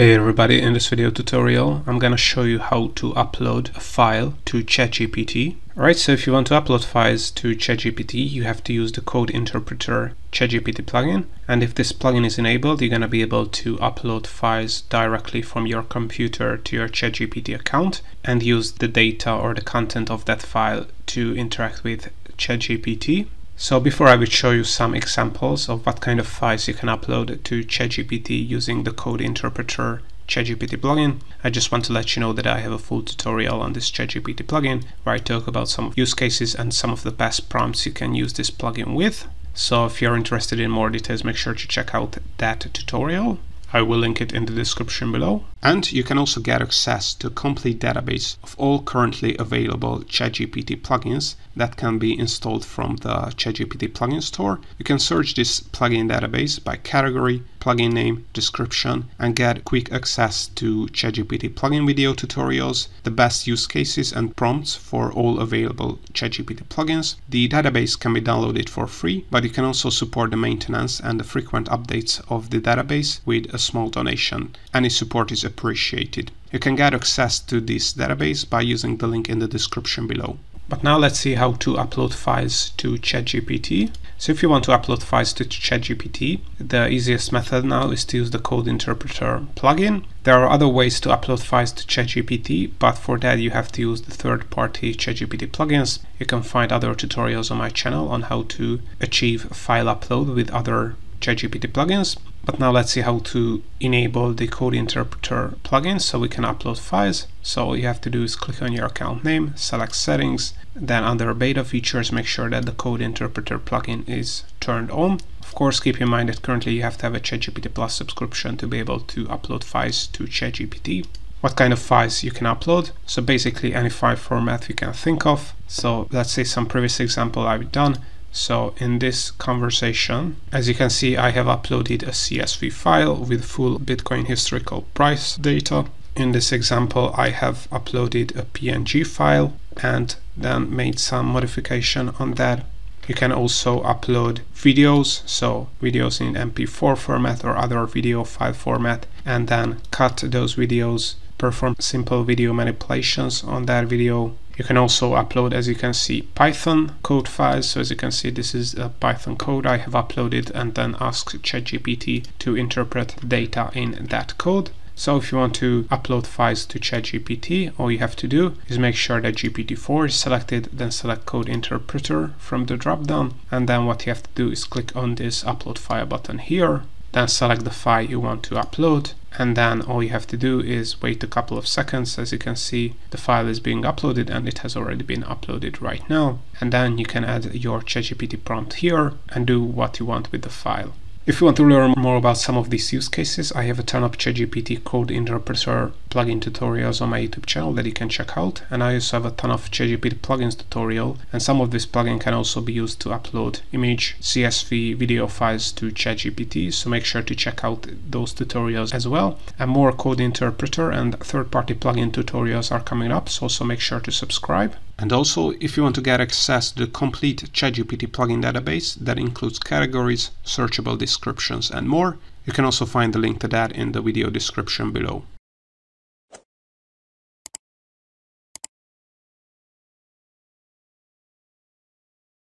Hey everybody, in this video tutorial I'm gonna show you how to upload a file to ChatGPT. Alright, so if you want to upload files to ChatGPT, you have to use the Code Interpreter ChatGPT plugin, and if this plugin is enabled, you're gonna be able to upload files directly from your computer to your ChatGPT account and use the data or the content of that file to interact with ChatGPT. So before I will show you some examples of what kind of files you can upload to ChatGPT using the Code Interpreter ChatGPT plugin, I just want to let you know that I have a full tutorial on this ChatGPT plugin where I talk about some use cases and some of the best prompts you can use this plugin with. So if you're interested in more details, make sure to check out that tutorial. I will link it in the description below. And you can also get access to a complete database of all currently available ChatGPT plugins that can be installed from the ChatGPT plugin store. You can search this plugin database by category, plugin name, description, and get quick access to ChatGPT plugin video tutorials, the best use cases and prompts for all available ChatGPT plugins. The database can be downloaded for free, but you can also support the maintenance and the frequent updates of the database with a small donation. Any support is appreciated. You can get access to this database by using the link in the description below. But now let's see how to upload files to ChatGPT. So if you want to upload files to ChatGPT, the easiest method now is to use the Code Interpreter plugin. There are other ways to upload files to ChatGPT, but for that you have to use the third-party ChatGPT plugins. You can find other tutorials on my channel on how to achieve file upload with other ChatGPT plugins. But now let's see how to enable the Code Interpreter plugin so we can upload files. So all you have to do is click on your account name, select settings, then under beta features make sure that the Code Interpreter plugin is turned on. Of course, keep in mind that currently you have to have a ChatGPT Plus subscription to be able to upload files to ChatGPT. What kind of files you can upload? So basically any file format you can think of. So let's say some previous example I've done. So in this conversation, as you can see, I have uploaded a CSV file with full Bitcoin historical price data. In this example, I have uploaded a PNG file and then made some modification on that. You can also upload videos, so videos in MP4 format or other video file format, and then cut those videos, perform simple video manipulations on that video. You can also upload, as you can see, Python code files. So as you can see, this is a Python code I have uploaded and then asked ChatGPT to interpret data in that code. So if you want to upload files to ChatGPT, all you have to do is make sure that GPT-4 is selected, then select Code Interpreter from the drop-down, and then what you have to do is click on this Upload File button here, then select the file you want to upload, and then all you have to do is wait a couple of seconds. As you can see, the file is being uploaded and it has already been uploaded right now, and then you can add your ChatGPT prompt here and do what you want with the file. If you want to learn more about some of these use cases, I have a ton of ChatGPT Code Interpreter plugin tutorials on my YouTube channel that you can check out, and I also have a ton of ChatGPT plugins tutorial, and some of this plugin can also be used to upload image, CSV, video files to ChatGPT, so make sure to check out those tutorials as well. And more Code Interpreter and third-party plugin tutorials are coming up, so also make sure to subscribe. And also, if you want to get access to the complete ChatGPT plugin database that includes categories, searchable descriptions and more, you can also find the link to that in the video description below.